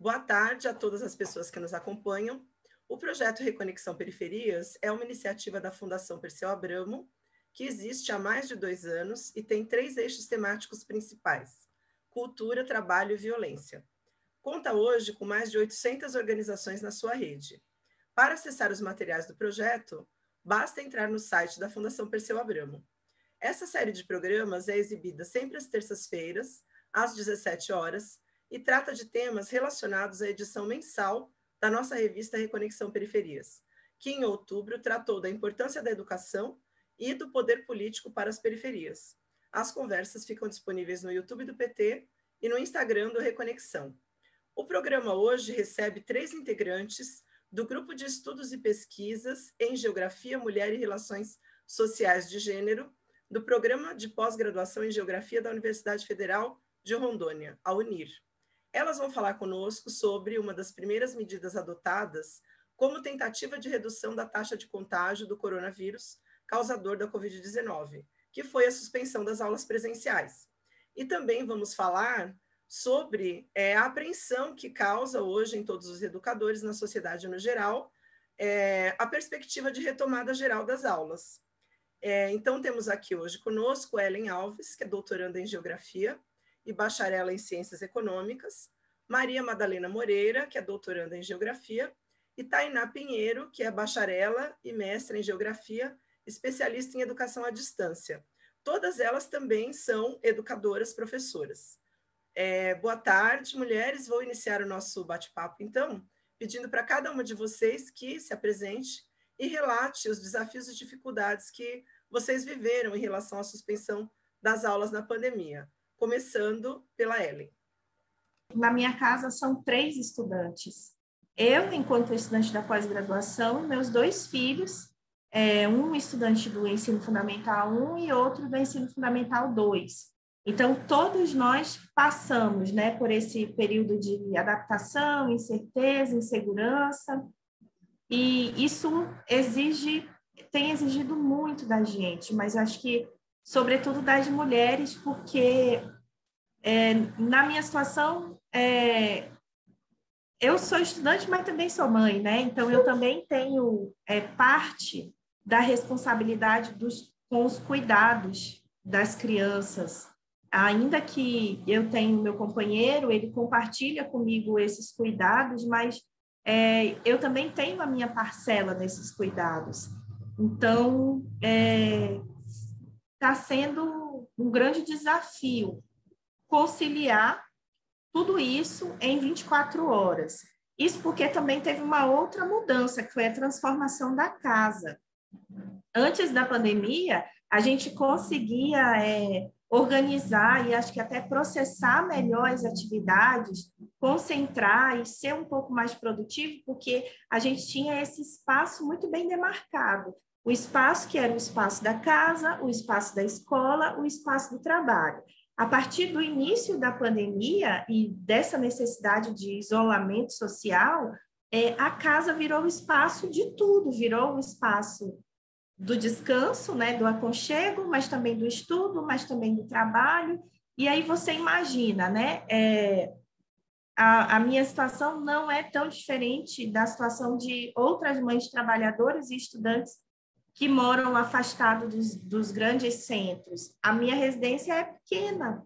Boa tarde a todas as pessoas que nos acompanham. O projeto Reconexão Periferias é uma iniciativa da Fundação Perseu Abramo, que existe há mais de 2 anos e tem 3 eixos temáticos principais: cultura, trabalho e violência. Conta hoje com mais de 800 organizações na sua rede. Para acessar os materiais do projeto, basta entrar no site da Fundação Perseu Abramo. Essa série de programas é exibida sempre às terças-feiras, às 17 horas, e trata de temas relacionados à edição mensal da nossa revista Reconexão Periferias, que em outubro tratou da importância da educação e do poder político para as periferias. As conversas ficam disponíveis no YouTube do PT e no Instagram do Reconexão. O programa hoje recebe 3 integrantes do Grupo de Estudos e Pesquisas em Geografia, Mulher e Relações Sociais de Gênero, do Programa de Pós-Graduação em Geografia da Universidade Federal de Rondônia, a UNIR. Elas vão falar conosco sobre uma das primeiras medidas adotadas como tentativa de redução da taxa de contágio do coronavírus causador da Covid-19, que foi a suspensão das aulas presenciais. E também vamos falar sobre a apreensão que causa hoje em todos os educadores, na sociedade no geral, a perspectiva de retomada geral das aulas. Então, temos aqui hoje conosco Hellen Alves, que é doutoranda em Geografia e bacharela em Ciências Econômicas, Maria Madalena Moreira, que é doutoranda em Geografia, e Tainá Pinheiro, que é bacharela e mestra em Geografia, especialista em educação à distância. Todas elas também são educadoras, professoras. Boa tarde, mulheres. Vou iniciar o nosso bate-papo, então, pedindo para cada uma de vocês que se apresente e relate os desafios e dificuldades que vocês viveram em relação à suspensão das aulas na pandemia, começando pela Hellen. Na minha casa são 3 estudantes. Eu, enquanto estudante da pós-graduação, meus 2 filhos, um estudante do ensino fundamental 1 e outro do ensino fundamental 2. Então, todos nós passamos, né, por esse período de adaptação, incerteza, insegurança, e isso tem exigido muito da gente, mas eu acho que, sobretudo, das mulheres, porque na minha situação, eu sou estudante, mas também sou mãe, né? Então, eu também tenho parte da responsabilidade com os cuidados das crianças. Ainda que eu tenha meu companheiro, ele compartilha comigo esses cuidados, mas eu também tenho a minha parcela nesses cuidados. Então, está sendo um grande desafio conciliar tudo isso em 24 horas. Isso porque também teve uma outra mudança, que foi a transformação da casa. Antes da pandemia, a gente conseguia organizar e acho que até processar melhor as atividades, concentrar e ser um pouco mais produtivo, porque a gente tinha esse espaço muito bem demarcado. O espaço que era o espaço da casa, o espaço da escola, o espaço do trabalho. A partir do início da pandemia e dessa necessidade de isolamento social, a casa virou o espaço de tudo, virou o espaço do descanso, né, do aconchego, mas também do estudo, mas também do trabalho. E aí você imagina, né, a minha situação não é tão diferente da situação de outras mães trabalhadoras e estudantes que moram afastados dos grandes centros. A minha residência é pequena.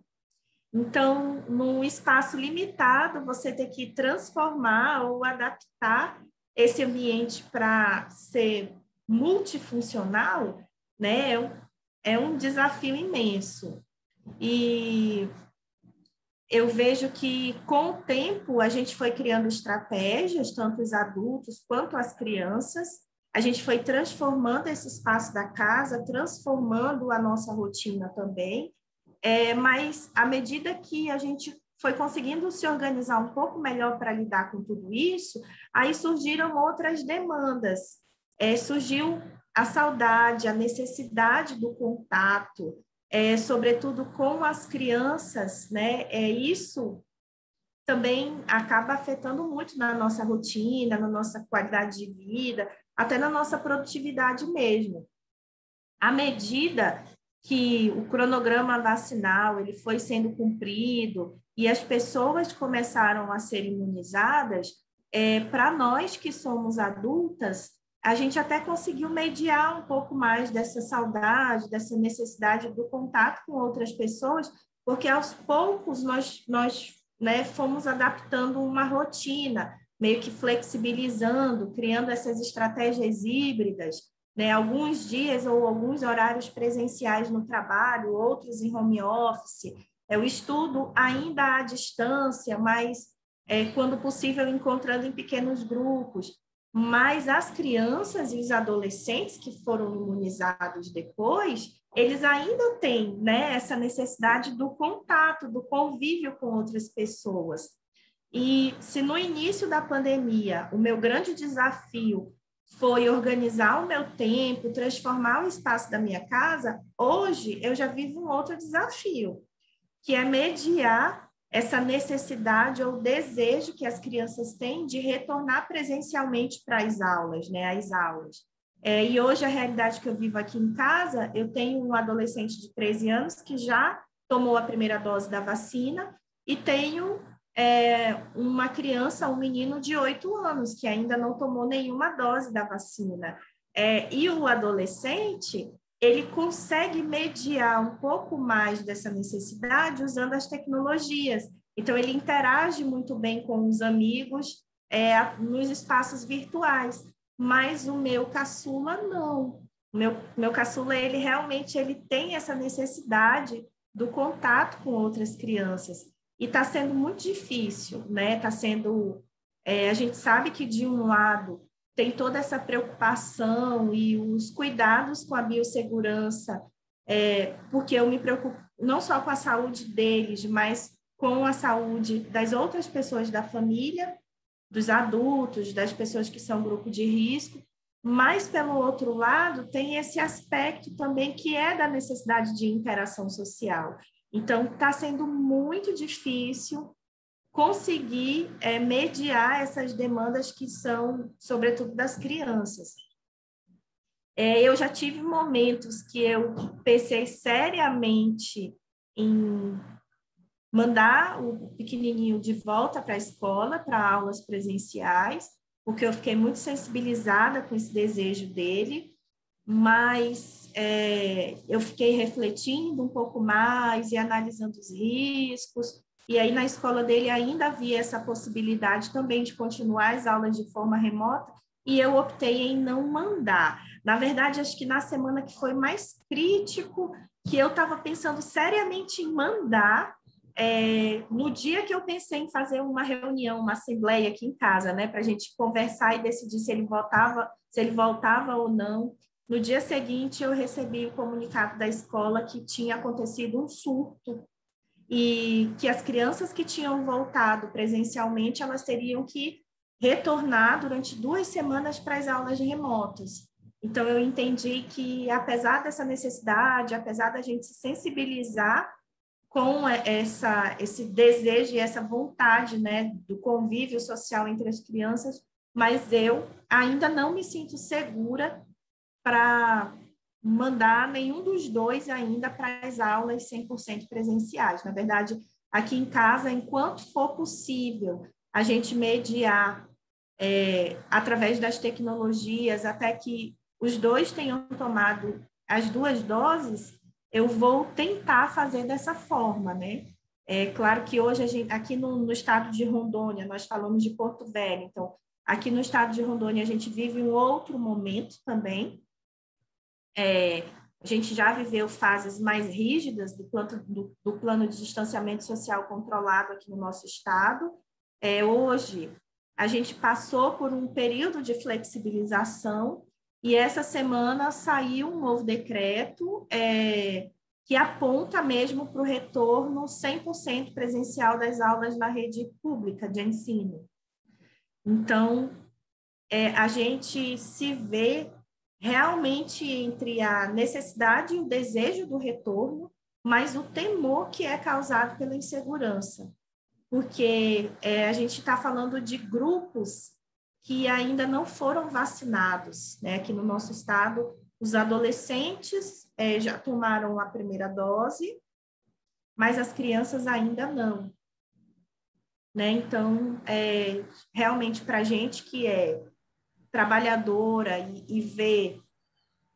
Então, num espaço limitado, você tem que transformar ou adaptar esse ambiente para ser multifuncional, né, é um desafio imenso. E eu vejo que, com o tempo, a gente foi criando estratégias, tanto os adultos quanto as crianças. A gente foi transformando esse espaço da casa, transformando a nossa rotina também. Mas, à medida que a gente foi conseguindo se organizar um pouco melhor para lidar com tudo isso, aí surgiram outras demandas. Surgiu a saudade, a necessidade do contato, sobretudo com as crianças, né? Isso também acaba afetando muito na nossa rotina, na nossa qualidade de vida, até na nossa produtividade mesmo. À medida que o cronograma vacinal ele foi sendo cumprido, e as pessoas começaram a ser imunizadas, para nós que somos adultas, a gente até conseguiu mediar um pouco mais dessa saudade, dessa necessidade do contato com outras pessoas, porque aos poucos nós né, fomos adaptando uma rotina, meio que flexibilizando, criando essas estratégias híbridas, né, alguns dias ou alguns horários presenciais no trabalho, outros em home office, o estudo ainda à distância, mas quando possível encontrando em pequenos grupos. Mas as crianças e os adolescentes que foram imunizados depois, eles ainda têm, né, essa necessidade do contato, do convívio com outras pessoas. E se no início da pandemia o meu grande desafio foi organizar o meu tempo, transformar o espaço da minha casa, hoje eu já vivo um outro desafio, que é mediar essa necessidade ou desejo que as crianças têm de retornar presencialmente para as aulas, né, às aulas. E hoje a realidade que eu vivo aqui em casa, eu tenho um adolescente de 13 anos que já tomou a primeira dose da vacina e tenho uma criança, um menino de 8 anos que ainda não tomou nenhuma dose da vacina. E o adolescente, ele consegue mediar um pouco mais dessa necessidade usando as tecnologias. Então, ele interage muito bem com os amigos nos espaços virtuais, mas o meu caçula não. O meu caçula, ele realmente tem essa necessidade do contato com outras crianças. E está sendo muito difícil, né? Tá sendo, a gente sabe que, de um lado, tem toda essa preocupação e os cuidados com a biossegurança, porque eu me preocupo não só com a saúde deles, mas com a saúde das outras pessoas da família, dos adultos, das pessoas que são grupo de risco, mas, pelo outro lado, tem esse aspecto também que é da necessidade de interação social. Então, está sendo muito difícil conseguir mediar essas demandas que são, sobretudo, das crianças. Eu já tive momentos que eu pensei seriamente em mandar o pequenininho de volta para a escola, para aulas presenciais, porque eu fiquei muito sensibilizada com esse desejo dele, mas eu fiquei refletindo um pouco mais e analisando os riscos. E aí, na escola dele, ainda havia essa possibilidade também de continuar as aulas de forma remota, e eu optei em não mandar. Na verdade, acho que na semana que foi mais crítico, que eu estava pensando seriamente em mandar, no dia que eu pensei em fazer uma reunião, uma assembleia aqui em casa, né, para a gente conversar e decidir se ele voltava, ou não. No dia seguinte, eu recebi o comunicado da escola que tinha acontecido um surto, e que as crianças que tinham voltado presencialmente, elas teriam que retornar durante 2 semanas para as aulas remotas. Então, eu entendi que, apesar dessa necessidade, apesar da gente se sensibilizar com esse desejo e essa vontade, né, do convívio social entre as crianças, mas eu ainda não me sinto segura para mandar nenhum dos dois ainda para as aulas 100% presenciais. Na verdade, aqui em casa, enquanto for possível, a gente mediar através das tecnologias, até que os dois tenham tomado as 2 doses, eu vou tentar fazer dessa forma, né? É claro que hoje, a gente, aqui no estado de Rondônia, nós falamos de Porto Velho, então, aqui no estado de Rondônia, a gente vive um outro momento também. A gente já viveu fases mais rígidas do plano de distanciamento social controlado aqui no nosso estado. Hoje, a gente passou por um período de flexibilização e essa semana saiu um novo decreto que aponta mesmo para o retorno 100% presencial das aulas na rede pública de ensino. Então, a gente se vê realmente entre a necessidade e o desejo do retorno, mas o temor que é causado pela insegurança, porque a gente está falando de grupos que ainda não foram vacinados, né? Aqui no nosso estado, os adolescentes já tomaram a primeira dose, mas as crianças ainda não. né? Então, realmente para a gente que é trabalhadora e vê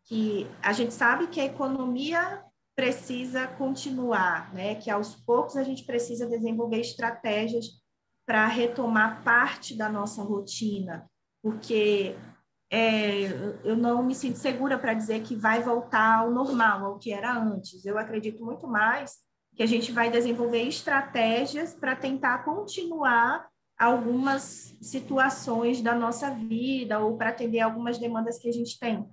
que a gente sabe que a economia precisa continuar, né? Que aos poucos a gente precisa desenvolver estratégias para retomar parte da nossa rotina, porque eu não me sinto segura para dizer que vai voltar ao normal, ao que era antes. Eu acredito muito mais que a gente vai desenvolver estratégias para tentar continuar algumas situações da nossa vida ou para atender algumas demandas que a gente tem.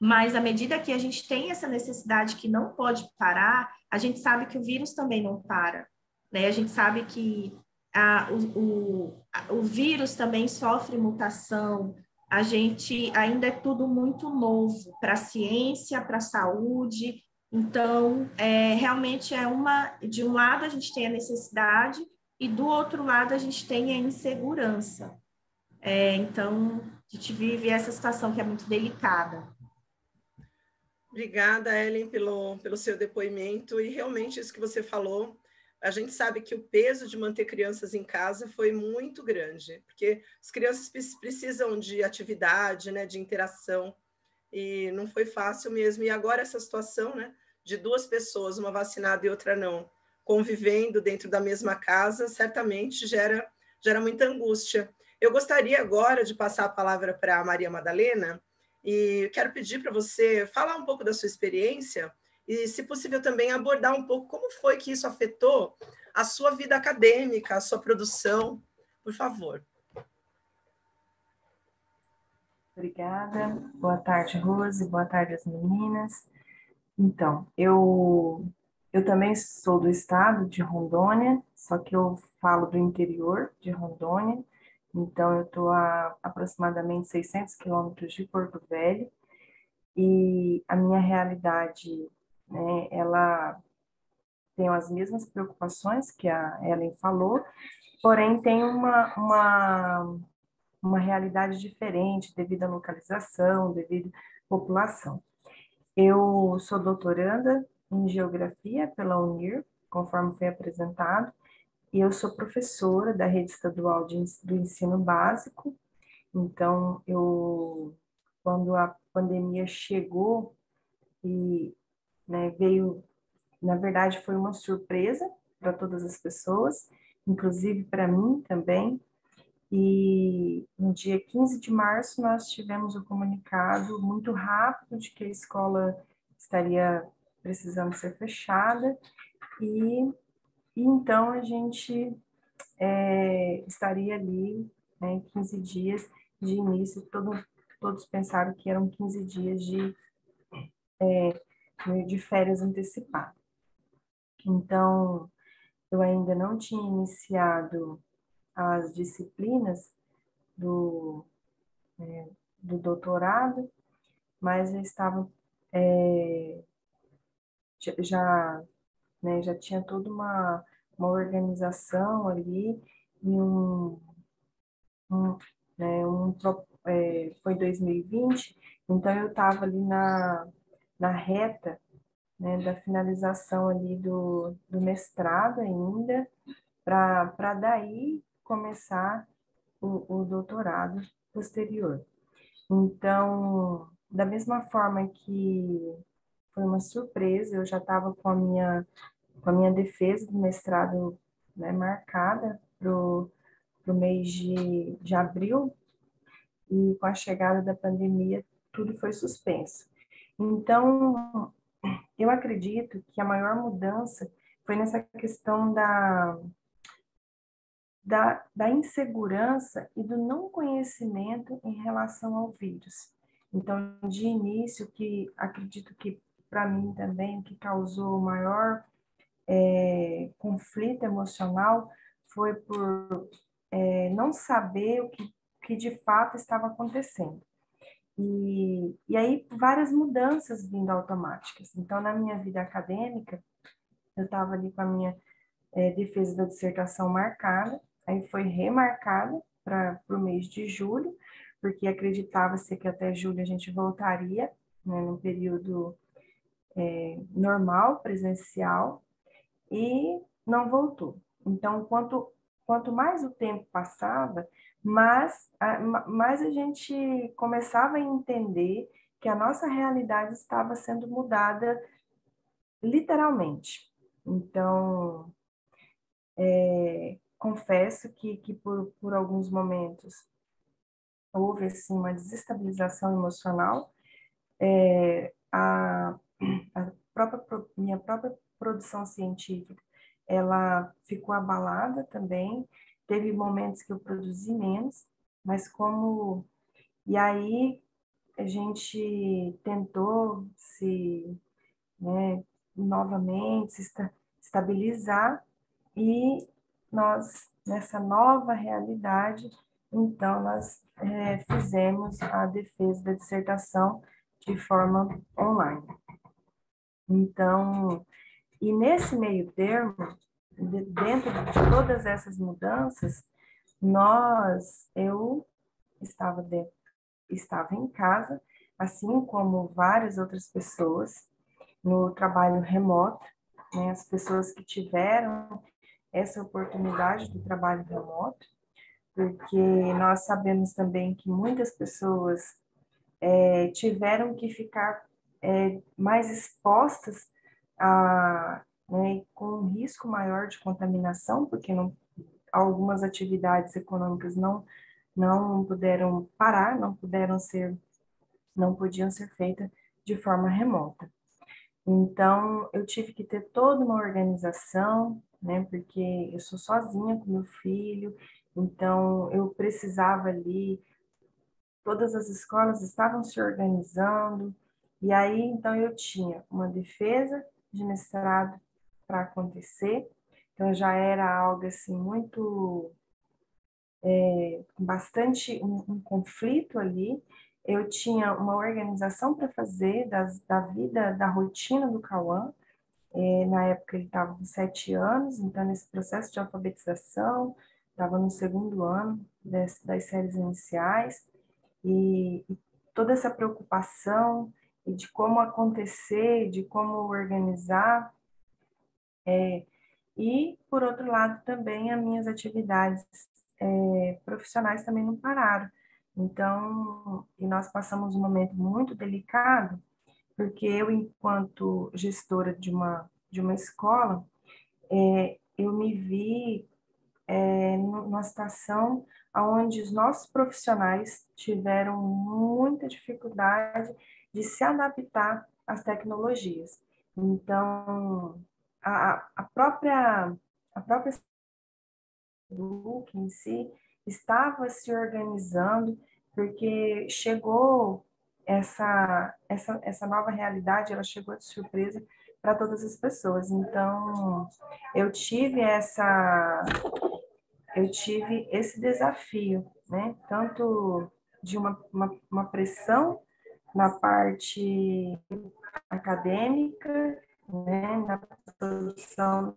Mas, à medida que a gente tem essa necessidade que não pode parar, a gente sabe que o vírus também não para, né? A gente sabe que o vírus também sofre mutação, a gente ainda é tudo muito novo para a ciência, para a saúde. Então, realmente de um lado a gente tem a necessidade e do outro lado a gente tem a insegurança. Então, a gente vive essa situação que é muito delicada. Obrigada, Hellen, pelo seu depoimento. E realmente isso que você falou, a gente sabe que o peso de manter crianças em casa foi muito grande, porque as crianças precisam de atividade, né, de interação, e não foi fácil mesmo. E agora essa situação, né, de duas pessoas, uma vacinada e outra não, convivendo dentro da mesma casa, certamente gera muita angústia. Eu gostaria agora de passar a palavra para a Maria Madalena, e quero pedir para você falar um pouco da sua experiência e, se possível, também abordar um pouco como foi que isso afetou a sua vida acadêmica, a sua produção. Por favor. Obrigada. Boa tarde, Rose. Boa tarde, as meninas. Então, eu também sou do estado de Rondônia, só que eu falo do interior de Rondônia. Então, eu estou a aproximadamente 600 quilômetros de Porto Velho, e a minha realidade, né, ela tem as mesmas preocupações que a Hellen falou, porém tem uma realidade diferente devido à localização, devido à população. Eu sou doutoranda em Geografia pela UNIR, conforme foi apresentado, e eu sou professora da rede estadual do ensino básico. Então, quando a pandemia chegou e, né, veio, na verdade, foi uma surpresa para todas as pessoas, inclusive para mim também. E no dia 15 de março nós tivemos um comunicado muito rápido de que a escola estaria precisando ser fechada, e então a gente estaria ali, né, 15 dias de início. Todos pensaram que eram 15 dias de férias antecipadas. Então, eu ainda não tinha iniciado as disciplinas do doutorado, mas já estava, já tinha toda uma organização ali, e foi 2020, então eu estava ali na reta, né, da finalização ali do mestrado ainda, para daí começar o doutorado posterior. Então, da mesma forma que foi uma surpresa, eu já estava com a minha defesa do mestrado, né, marcada para o mês de abril, e com a chegada da pandemia tudo foi suspenso. Então, eu acredito que a maior mudança foi nessa questão da insegurança e do não conhecimento em relação ao vírus. Então, de início, que acredito que para mim também, que causou o maior conflito emocional foi por não saber o que de fato estava acontecendo. E aí várias mudanças vindo automáticas. Então, na minha vida acadêmica, eu estava ali com a minha defesa da dissertação marcada, aí foi remarcada para o mês de julho, porque acreditava-se que até julho a gente voltaria, né, no período normal, presencial, e não voltou. Então, quanto mais o tempo passava, mais a gente começava a entender que a nossa realidade estava sendo mudada literalmente. Então, confesso que por alguns momentos houve assim, uma desestabilização emocional. Minha própria produção científica, ela ficou abalada também, teve momentos que eu produzi menos, mas como... E aí a gente tentou se, né, novamente se estabilizar, e nós, nessa nova realidade, então nós fizemos a defesa da dissertação de forma online. Então, e nesse meio termo, dentro de todas essas mudanças, eu estava em casa, assim como várias outras pessoas, no trabalho remoto, né, as pessoas que tiveram essa oportunidade do trabalho remoto, porque nós sabemos também que muitas pessoas tiveram que ficar mais expostas a, né, com um risco maior de contaminação, porque algumas atividades econômicas não puderam parar, não podiam ser feitas de forma remota. Então, eu tive que ter toda uma organização, né, porque eu sou sozinha com meu filho, então eu precisava ali, todas as escolas estavam se organizando, e aí, então, eu tinha uma defesa de mestrado para acontecer, então já era algo, assim, muito, bastante, um conflito ali. Eu tinha uma organização para fazer da vida, da rotina do Cauã. Na época ele estava com 7 anos, então nesse processo de alfabetização, estava no 2º ano das séries iniciais, e toda essa preocupação e de como acontecer, de como organizar. E, por outro lado, também as minhas atividades profissionais também não pararam. Então, e nós passamos um momento muito delicado, porque eu, enquanto gestora de uma escola, eu me vi numa situação onde os nossos profissionais tiveram muita dificuldade de se adaptar às tecnologias. Então, a própria em si estava se organizando, porque chegou essa nova realidade, ela chegou de surpresa para todas as pessoas. Então, eu tive esse desafio, né? Tanto de uma pressão na parte acadêmica, né? Na produção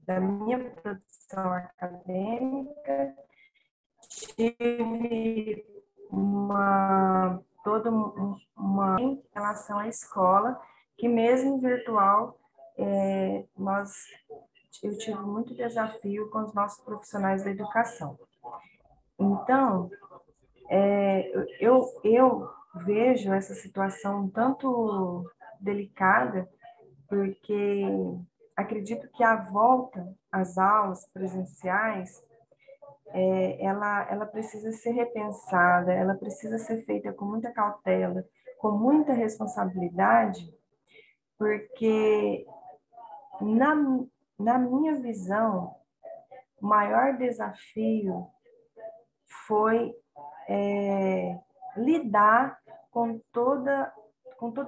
da minha produção acadêmica, tive toda uma em relação à escola, que mesmo virtual, eu tive muito desafio com os nossos profissionais da educação. Então, eu vejo essa situação um tanto delicada, porque acredito que a volta às aulas presenciais, ela precisa ser repensada, ela precisa ser feita com muita cautela, com muita responsabilidade, porque na minha visão, o maior desafio foi lidar com toda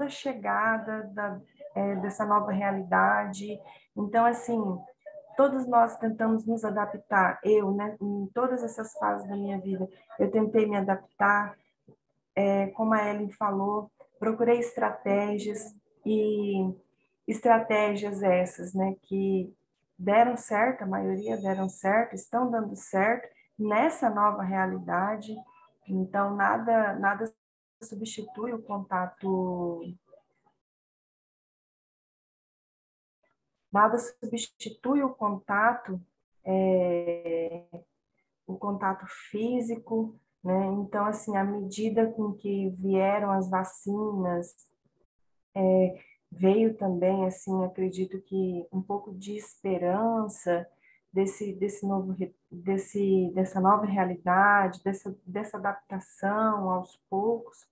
a chegada dessa nova realidade. Então, assim, todos nós tentamos nos adaptar. Eu, né, em todas essas fases da minha vida, eu tentei me adaptar, como a Hellen falou, procurei estratégias, e estratégias essas, né, que deram certo, a maioria deram certo, estão dando certo nessa nova realidade. Então, nada substitui o contato, o contato físico, né? Então, assim, à medida com que vieram as vacinas, veio também, assim, acredito que um pouco de esperança dessa nova realidade, dessa adaptação aos poucos.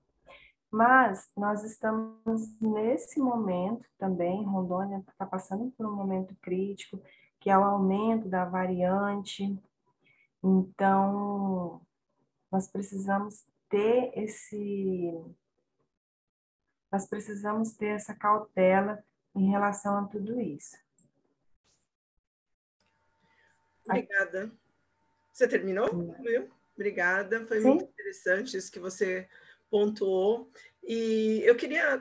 Mas nós estamos nesse momento também, Rondônia está passando por um momento crítico, que é o aumento da variante. Então, nós precisamos ter essa cautela em relação a tudo isso. Obrigada. Você terminou? Viu? Obrigada, foi muito interessante isso que você pontuou. E eu queria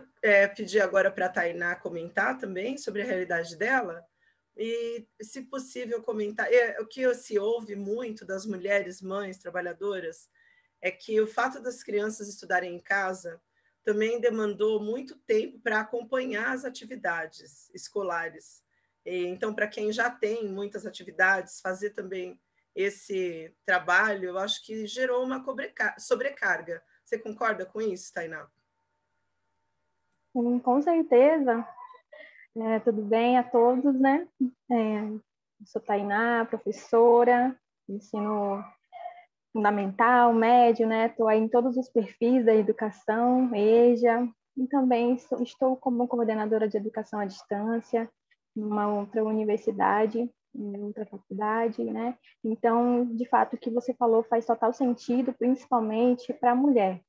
pedir agora para a Tainá comentar também sobre a realidade dela e, se possível, comentar. O que se ouve muito das mulheres mães trabalhadoras é que o fato das crianças estudarem em casa também demandou muito tempo para acompanhar as atividades escolares. Então, para quem já tem muitas atividades, fazer também esse trabalho, eu acho que gerou uma sobrecarga. Você concorda com isso, Tainá? Sim, com certeza. Tudo bem a todos, né? Eu sou Tainá, professora, ensino fundamental, médio, né? Estou aí em todos os perfis da educação, EJA, e também estou como coordenadora de educação à distância, numa outra universidade, em outra faculdade, né? Então, de fato, o que você falou faz total sentido, principalmente para a mulher,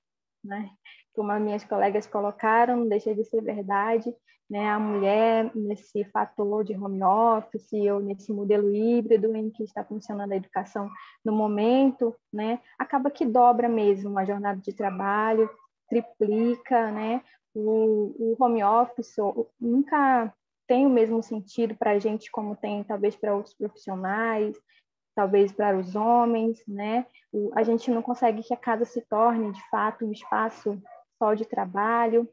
né? Como as minhas colegas colocaram, não deixa de ser verdade, né? A mulher, nesse fator de home office, ou nesse modelo híbrido em que está funcionando a educação no momento, né? Acaba que dobra mesmo a jornada de trabalho, triplica, né? O home office nunca tem o mesmo sentido para a gente como tem talvez para outros profissionais, talvez para os homens, né? A gente não consegue que a casa se torne, de fato, um espaço só de trabalho.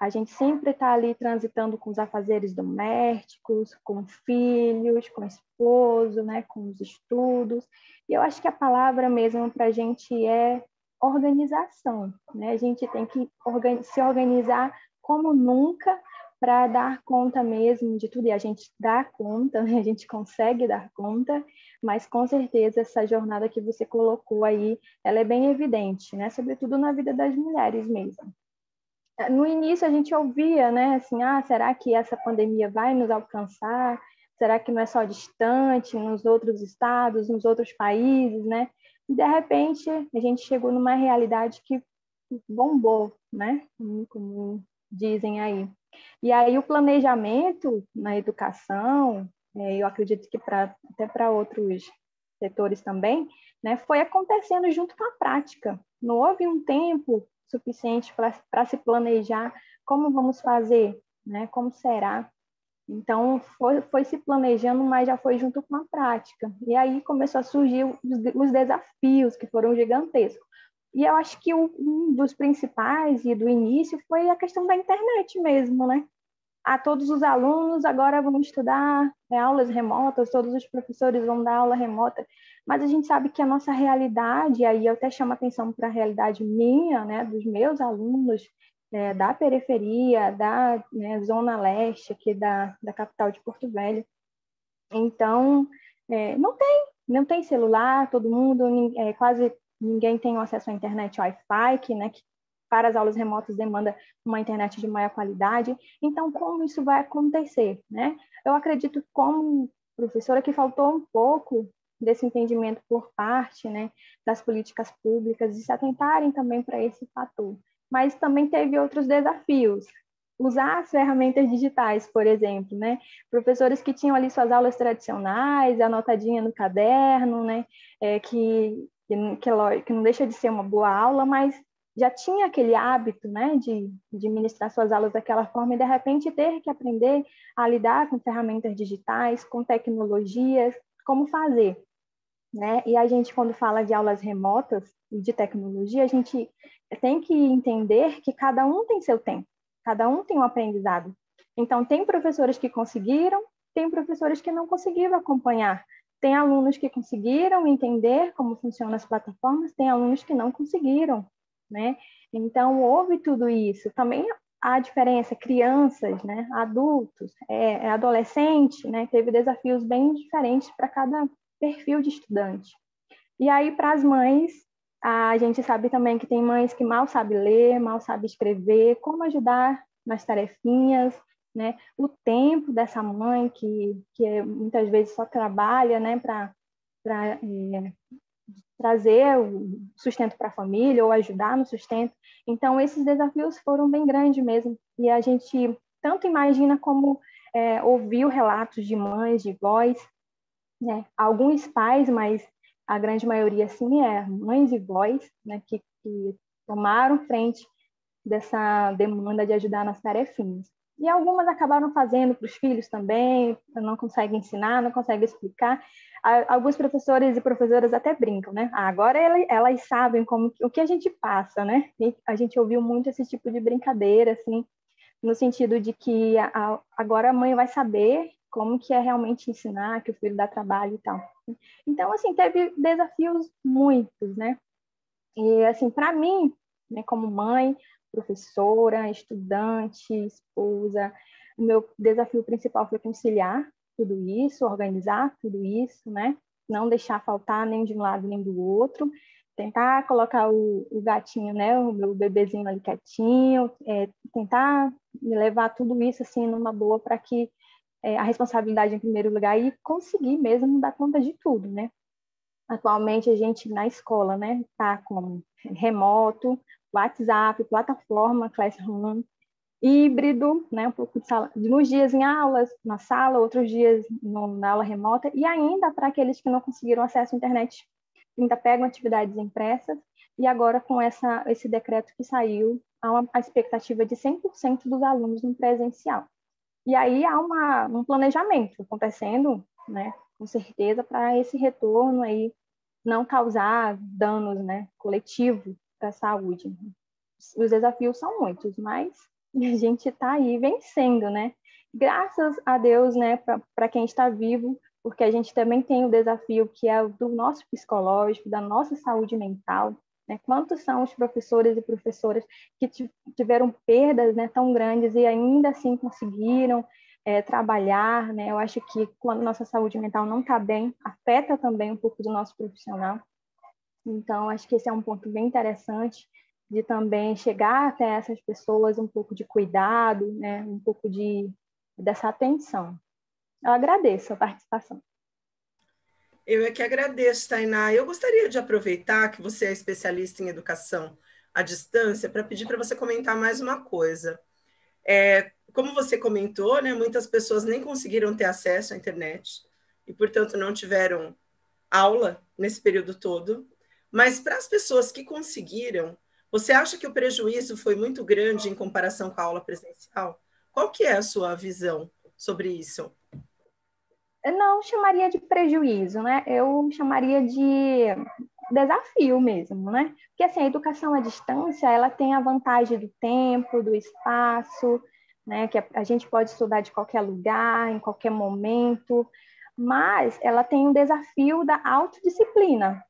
A gente sempre está ali transitando com os afazeres domésticos, com filhos, com esposo, né? Com os estudos. E eu acho que a palavra mesmo para a gente é organização, né? A gente tem que se organizar como nunca, para dar conta mesmo de tudo, e a gente dá conta, né? A gente consegue dar conta, mas com certeza essa jornada que você colocou aí, ela é bem evidente, né? Sobretudo na vida das mulheres mesmo. No início a gente ouvia, né? Assim, será que essa pandemia vai nos alcançar? Será que não é só distante, nos outros estados, nos outros países, né? E de repente a gente chegou numa realidade que bombou, né? Como dizem aí. E aí o planejamento na educação, eu acredito que até para outros setores também, né, foi acontecendo junto com a prática. Não houve um tempo suficiente para se planejar como vamos fazer, né, como será. Então, foi se planejando, mas já foi junto com a prática. E aí começou a surgir os desafios, que foram gigantescos. E eu acho que um dos principais e do início foi a questão da internet mesmo, né? A todos os alunos agora vão estudar aulas remotas, todos os professores vão dar aula remota, mas a gente sabe que a nossa realidade, aí eu até chamo a atenção para a realidade minha, né? Dos meus alunos da periferia, da Zona Leste, aqui da capital de Porto Velho. Então, não tem celular, todo mundo, quase ninguém tem acesso à internet Wi-Fi, que para as aulas remotas demanda uma internet de maior qualidade. Então, como isso vai acontecer, né? Eu acredito, como professora, que faltou um pouco desse entendimento por parte, né, das políticas públicas, de se atentarem também para esse fator. Mas também teve outros desafios. Usar as ferramentas digitais, por exemplo, né? Professores que tinham ali suas aulas tradicionais, anotadinha no caderno, né? Que não deixa de ser uma boa aula, mas já tinha aquele hábito, né, de ministrar suas aulas daquela forma, e de repente ter que aprender a lidar com ferramentas digitais, com tecnologias, como fazer, né? E a gente, quando fala de aulas remotas e de tecnologia, a gente tem que entender que cada um tem seu tempo, cada um tem um aprendizado. Então, tem professores que conseguiram, tem professores que não conseguiram acompanhar Tem alunos que conseguiram entender como funcionam as plataformas, tem alunos que não conseguiram, né? Então, houve tudo isso. Também há diferença, crianças, né? Adultos, adolescente, né? Teve desafios bem diferentes para cada perfil de estudante. E aí, para as mães, a gente sabe também que tem mães que mal sabem ler, mal sabem escrever, como ajudar nas tarefinhas, né? O tempo dessa mãe que muitas vezes só trabalha, né, para trazer o sustento para a família ou ajudar no sustento. Então, esses desafios foram bem grandes mesmo. E a gente tanto imagina como ouviu relatos de mães, de vós, né? Alguns pais, mas a grande maioria, sim, mães e vós, né, que tomaram frente dessa demanda de ajudar nas tarefinhas. E algumas acabaram fazendo para os filhos também, não conseguem ensinar, não conseguem explicar. Alguns professores e professoras até brincam, né? Ah, agora elas sabem como, o que a gente passa, né? E a gente ouviu muito esse tipo de brincadeira, assim, no sentido de que agora a mãe vai saber como que é realmente ensinar, que o filho dá trabalho e tal. Então, assim, teve desafios muitos, né? E, assim, para mim, né, como mãe, professora, estudante, esposa, o meu desafio principal foi conciliar tudo isso, organizar tudo isso, né? Não deixar faltar nem de um lado nem do outro, tentar colocar o gatinho, né? O meu bebezinho ali quietinho, tentar me levar tudo isso assim numa boa para que a responsabilidade em primeiro lugar e conseguir mesmo dar conta de tudo, né? Atualmente a gente na escola, né? Tá com remoto, WhatsApp, plataforma, Classroom, híbrido, né, um pouco de sala, uns dias em aulas, na sala, outros dias na aula remota, e ainda para aqueles que não conseguiram acesso à internet, ainda pegam atividades impressas, e agora com esse decreto que saiu, há a expectativa de 100% dos alunos no presencial. E aí há um planejamento acontecendo, né, com certeza, para esse retorno aí não causar danos, né, coletivos, da saúde. Os desafios são muitos, mas a gente está aí vencendo, né? Graças a Deus, né, para quem está vivo, porque a gente também tem o desafio que é do nosso psicológico, da nossa saúde mental, né? Quantos são os professores e professoras que tiveram perdas, né, tão grandes e ainda assim conseguiram trabalhar, né? Eu acho que quando nossa saúde mental não está bem, afeta também um pouco do nosso profissional. Então, acho que esse é um ponto bem interessante de também chegar até essas pessoas, um pouco de cuidado, né? Um pouco dessa atenção. Eu agradeço a participação. Eu é que agradeço, Tainá. Eu gostaria de aproveitar que você é especialista em educação à distância para pedir para você comentar mais uma coisa. Como você comentou, né, muitas pessoas nem conseguiram ter acesso à internet e, portanto, não tiveram aula nesse período todo. Mas para as pessoas que conseguiram, você acha que o prejuízo foi muito grande em comparação com a aula presencial? Qual que é a sua visão sobre isso? Eu não chamaria de prejuízo, né? Eu chamaria de desafio mesmo, né? Porque assim, a educação à distância, ela tem a vantagem do tempo, do espaço, né? Que a gente pode estudar de qualquer lugar, em qualquer momento, mas ela tem um desafio da autodisciplina.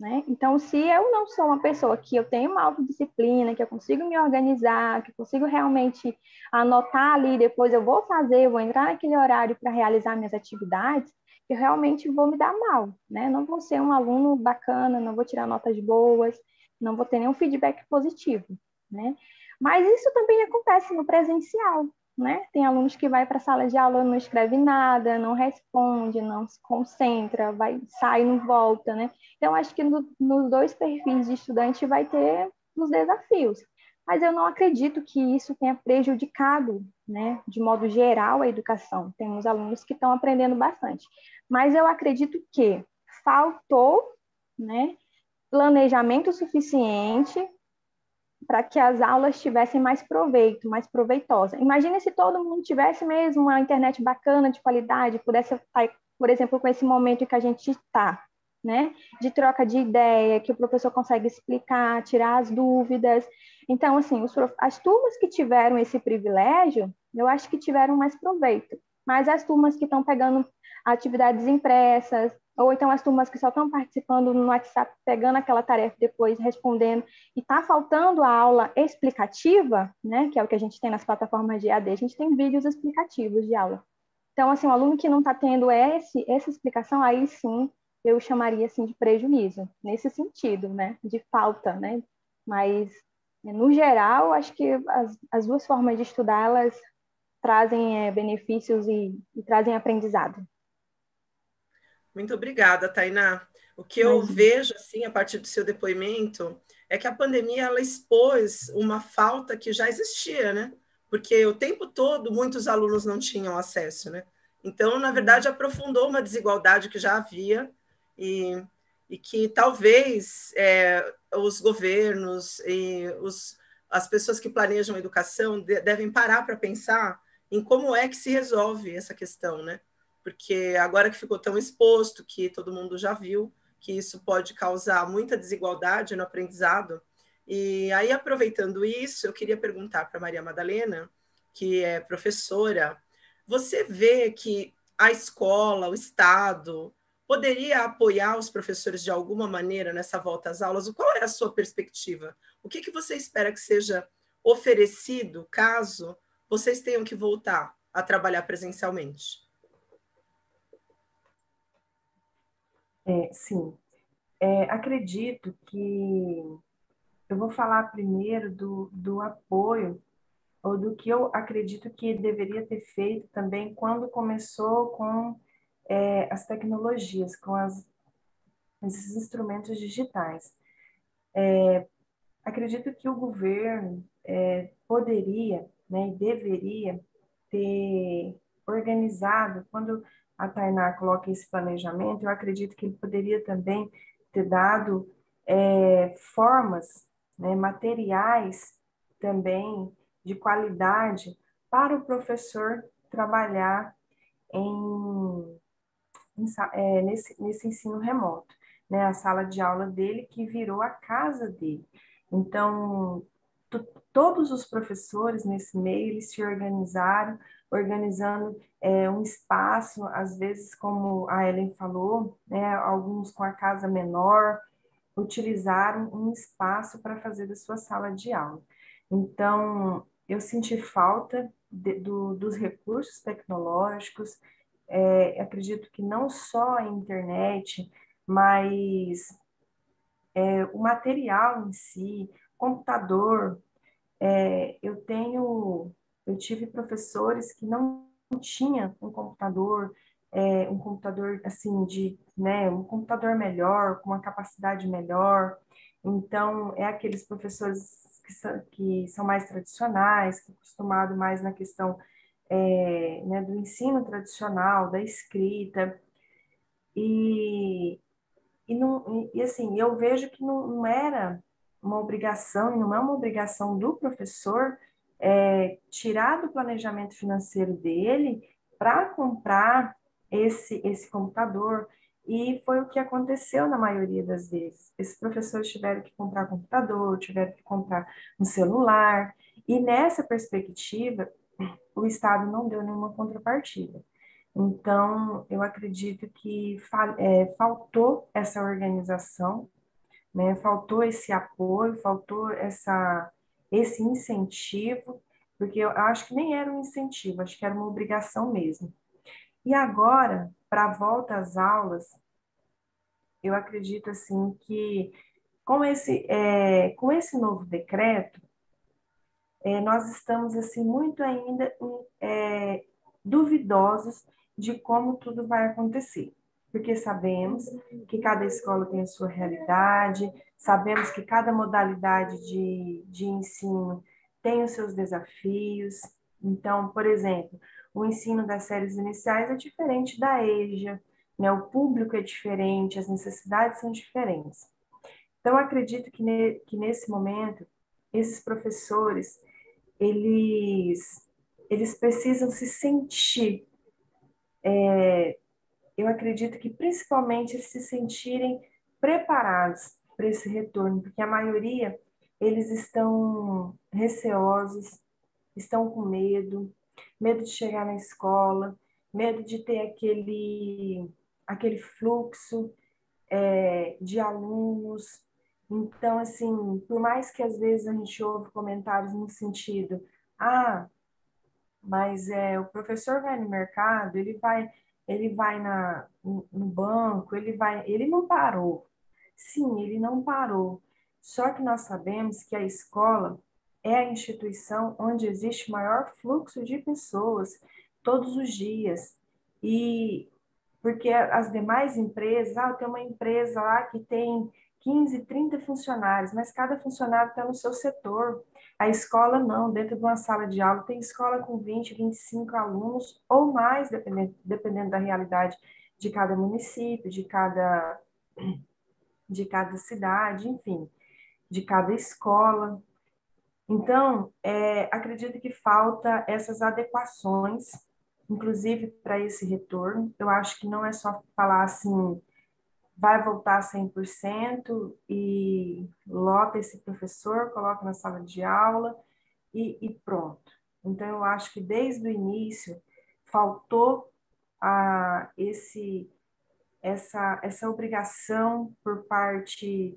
Né? Então, se eu não sou uma pessoa que eu tenho uma autodisciplina, que eu consigo me organizar, que eu consigo realmente anotar ali, depois eu vou fazer, eu vou entrar naquele horário para realizar minhas atividades, eu realmente vou me dar mal, né? Não vou ser um aluno bacana, não vou tirar notas boas, não vou ter nenhum feedback positivo, né? Mas isso também acontece no presencial, né? Tem alunos que vai para a sala de aula, não escreve nada, não responde, não se concentra, sai e não volta, né? Então, acho que nos dois perfis de estudante vai ter os desafios. Mas eu não acredito que isso tenha prejudicado, né, de modo geral, a educação. Temos alunos que estão aprendendo bastante. Mas eu acredito que faltou, né, planejamento suficiente para que as aulas tivessem mais proveito, mais proveitosa. Imagina se todo mundo tivesse mesmo uma internet bacana, de qualidade, pudesse, por exemplo, com esse momento em que a gente está, né? De troca de ideia, que o professor consegue explicar, tirar as dúvidas. Então, assim, as turmas que tiveram esse privilégio, eu acho que tiveram mais proveito. Mas as turmas que estão pegando atividades impressas, ou então as turmas que só estão participando no WhatsApp, pegando aquela tarefa depois, respondendo, e está faltando a aula explicativa, né, que é o que a gente tem nas plataformas de EAD, a gente tem vídeos explicativos de aula. Então, assim, o aluno que não está tendo essa explicação, aí sim, eu chamaria assim, de prejuízo, nesse sentido, né, de falta, né, mas no geral, acho que as duas formas de estudar, elas trazem benefícios e trazem aprendizado. Muito obrigada, Tainá. O que eu vejo, assim, a partir do seu depoimento, é que a pandemia, ela expôs uma falta que já existia, né? Porque o tempo todo, muitos alunos não tinham acesso, né? Então, na verdade, aprofundou uma desigualdade que já havia e que talvez os governos e as pessoas que planejam a educação devem parar para pensar em como é que se resolve essa questão, né? Porque agora que ficou tão exposto, que todo mundo já viu, que isso pode causar muita desigualdade no aprendizado. E aí, aproveitando isso, eu queria perguntar para a Maria Madalena, que é professora, você vê que a escola, o Estado, poderia apoiar os professores de alguma maneira nessa volta às aulas? Qual é a sua perspectiva? O que você espera que seja oferecido caso vocês tenham que voltar a trabalhar presencialmente? Sim, acredito que eu vou falar primeiro do apoio ou do que eu acredito que deveria ter feito também quando começou com as tecnologias, com esses instrumentos digitais. Acredito que o governo poderia, né, e deveria ter organizado, quando a Tainá coloca esse planejamento, eu acredito que ele poderia também ter dado formas, né, materiais também de qualidade para o professor trabalhar nesse ensino remoto, né, a sala de aula dele que virou a casa dele. Então, todos os professores nesse meio, eles se organizaram, organizando um espaço, às vezes, como a Hellen falou, né, alguns com a casa menor, utilizaram um espaço para fazer da sua sala de aula. Então, eu senti falta dos recursos tecnológicos, acredito que não só a internet, mas o material em si, computador. Eu tive professores que não tinham um computador assim né, um computador melhor, com uma capacidade melhor. Então, aqueles professores que são mais tradicionais, que acostumados mais na questão né, do ensino tradicional, da escrita. E assim, eu vejo que não era uma obrigação, não é uma obrigação do professor tirar do planejamento financeiro dele para comprar esse computador, e foi o que aconteceu na maioria das vezes. Esses professores tiveram que comprar computador, tiveram que comprar um celular, e nessa perspectiva o Estado não deu nenhuma contrapartida. Então, eu acredito que faltou essa organização, né? Faltou esse apoio, faltou esse incentivo, porque eu acho que nem era um incentivo, acho que era uma obrigação mesmo. E agora, para a volta às aulas, eu acredito assim que com esse novo decreto, nós estamos assim muito ainda duvidosos de como tudo vai acontecer, porque sabemos que cada escola tem a sua realidade, sabemos que cada modalidade de ensino tem os seus desafios. Então, por exemplo, o ensino das séries iniciais é diferente da EJA, né? O público é diferente, as necessidades são diferentes. Então, acredito que nesse momento, esses professores, eles precisam se sentir eu acredito que principalmente eles se sentirem preparados para esse retorno, porque a maioria, eles estão receosos, estão com medo de chegar na escola, medo de ter aquele fluxo de alunos. Então, assim, por mais que às vezes a gente ouve comentários no sentido, ah, mas o professor vai no mercado, ele vai no banco, ele não parou. Sim, ele não parou. Só que nós sabemos que a escola é a instituição onde existe maior fluxo de pessoas todos os dias. E porque as demais empresas, tem uma empresa lá que tem 15, 30 funcionários, mas cada funcionário está no seu setor. A escola não, dentro de uma sala de aula, tem escola com 20, 25 alunos ou mais, dependendo da realidade de cada município, de cada cidade, enfim, de cada escola. Então, acredito que falta essas adequações, inclusive para esse retorno. Eu acho que não é só falar assim, vai voltar 100% e lota esse professor, coloca na sala de aula e pronto. Então, eu acho que desde o início faltou essa obrigação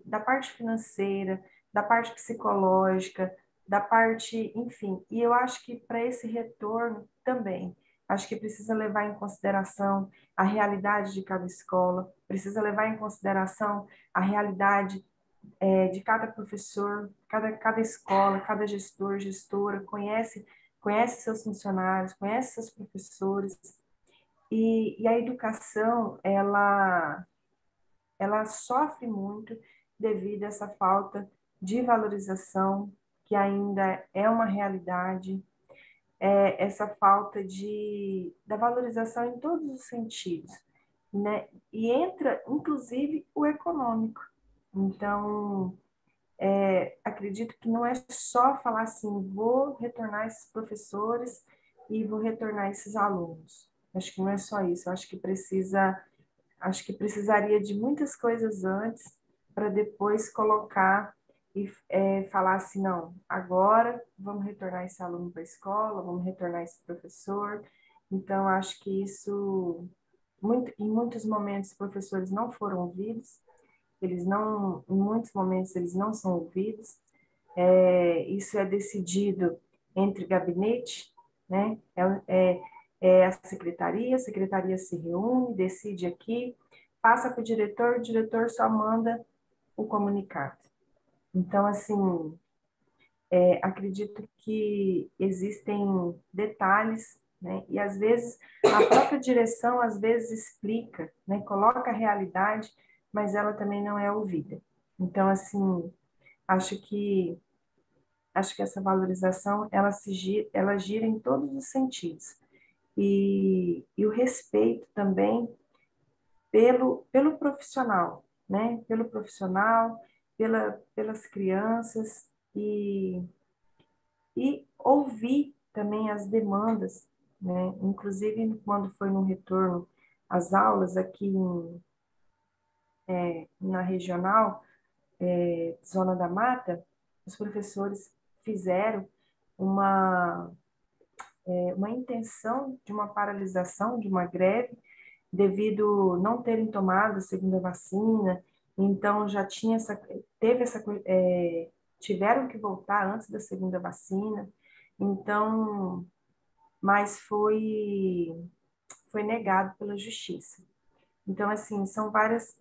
da parte financeira, da parte psicológica, da parte, enfim. E eu acho que para esse retorno também, acho que precisa levar em consideração a realidade de cada escola, precisa levar em consideração a realidade de cada professor, cada escola, cada gestor, gestora, conhece seus funcionários, conhece seus professores. E a educação, ela sofre muito devido a essa falta de valorização, que ainda é uma realidade. Essa falta da valorização em todos os sentidos, né? E entra, inclusive, o econômico. Então, acredito que não é só falar assim, vou retornar esses professores e vou retornar esses alunos. Acho que não é só isso, acho que precisaria de muitas coisas antes para depois colocar e falar assim, não, agora vamos retornar esse aluno para a escola, vamos retornar esse professor. Então, acho que isso, em muitos momentos, os professores não foram ouvidos, em muitos momentos eles não são ouvidos, isso é decidido entre gabinete, né? A secretaria, se reúne, decide aqui, passa para o diretor só manda o comunicado. Então, assim, acredito que existem detalhes, né? E às vezes a própria direção explica, né? Coloca a realidade, mas ela também não é ouvida. Então, assim, acho que essa valorização ela gira em todos os sentidos e o respeito também pelo profissional, né? Pelo profissional, pelas crianças e ouvir também as demandas, né? Inclusive, quando foi no retorno às aulas aqui na regional, Zona da Mata, os professores fizeram uma intenção de uma paralisação, de uma greve, devido não terem tomado a segunda vacina. Então, já tinha tiveram que voltar antes da segunda vacina, então, mas foi negado pela justiça. Então, assim, são vários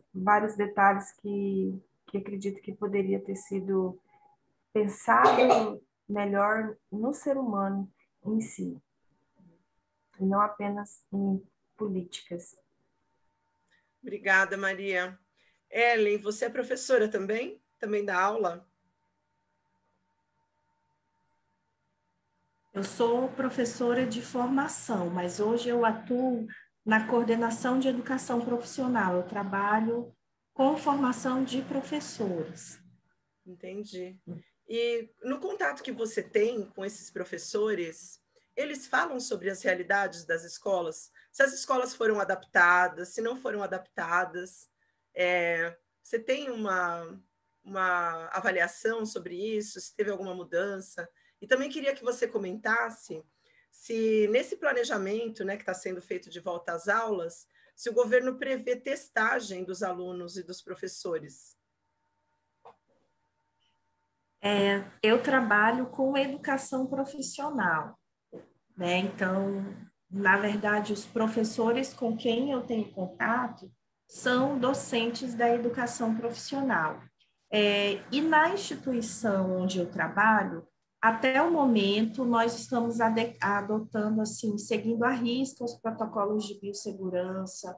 detalhes que acredito que poderia ter sido pensado melhor no ser humano em si, e não apenas em políticas. Obrigada, Maria. Hellen, você é professora também? Também dá aula? Eu sou professora de formação, mas hoje eu atuo na coordenação de educação profissional. Eu trabalho com formação de professores. Entendi. E no contato que você tem com esses professores, eles falam sobre as realidades das escolas? Se as escolas foram adaptadas, se não foram adaptadas... você tem uma avaliação sobre isso, se teve alguma mudança? E também queria que você comentasse se nesse planejamento, né, que está sendo feito de volta às aulas, se o governo prevê testagem dos alunos e dos professores? Eu trabalho com educação profissional, né? Então, na verdade, os professores com quem eu tenho contato são docentes da educação profissional. E na instituição onde eu trabalho, até o momento, nós estamos adotando, assim, seguindo à risca os protocolos de biossegurança.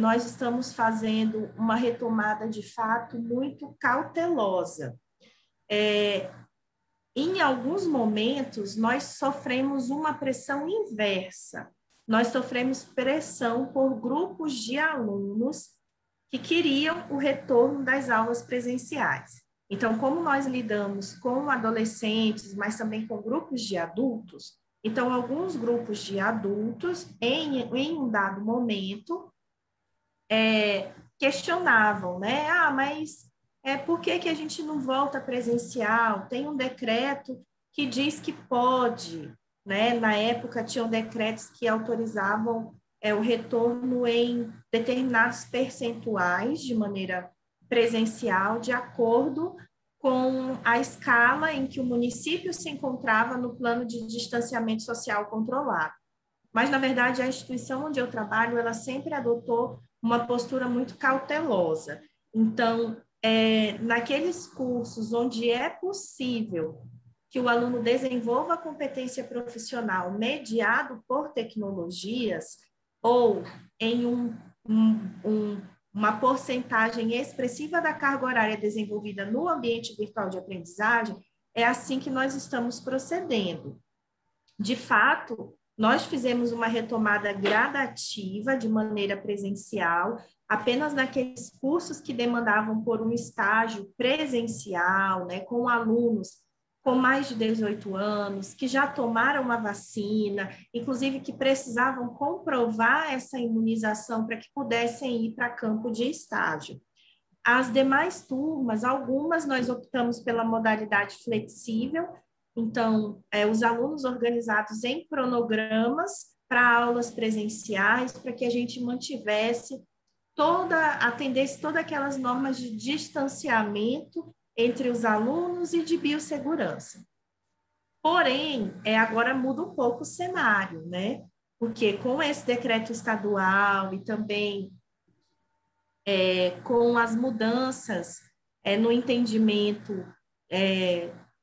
Nós estamos fazendo uma retomada, de fato, muito cautelosa. Em alguns momentos, nós sofremos uma pressão inversa. Nós sofremos pressão por grupos de alunos que queriam o retorno das aulas presenciais. Então, como nós lidamos com adolescentes, mas também com grupos de adultos, então, alguns grupos de adultos, em um dado momento, questionavam, né? Ah, mas... por que que a gente não volta presencial? Tem um decreto que diz que pode, né? Na época, tinham decretos que autorizavam o retorno em determinados percentuais, de maneira presencial, de acordo com a escala em que o município se encontrava no plano de distanciamento social controlado. Mas, na verdade, a instituição onde eu trabalho, ela sempre adotou uma postura muito cautelosa. Então, naqueles cursos onde é possível que o aluno desenvolva a competência profissional mediado por tecnologias ou em uma porcentagem expressiva da carga horária desenvolvida no ambiente virtual de aprendizagem, é assim que nós estamos procedendo. De fato, nós fizemos uma retomada gradativa de maneira presencial, apenas naqueles cursos que demandavam por um estágio presencial, né, com alunos com mais de 18 anos, que já tomaram a vacina, inclusive que precisavam comprovar essa imunização para que pudessem ir para campo de estágio. As demais turmas, algumas nós optamos pela modalidade flexível, então, os alunos organizados em cronogramas para aulas presenciais, para que a gente mantivesse atendesse todas aquelas normas de distanciamento entre os alunos e de biossegurança. Porém, agora muda um pouco o cenário, né? Porque com esse decreto estadual e também com as mudanças no entendimento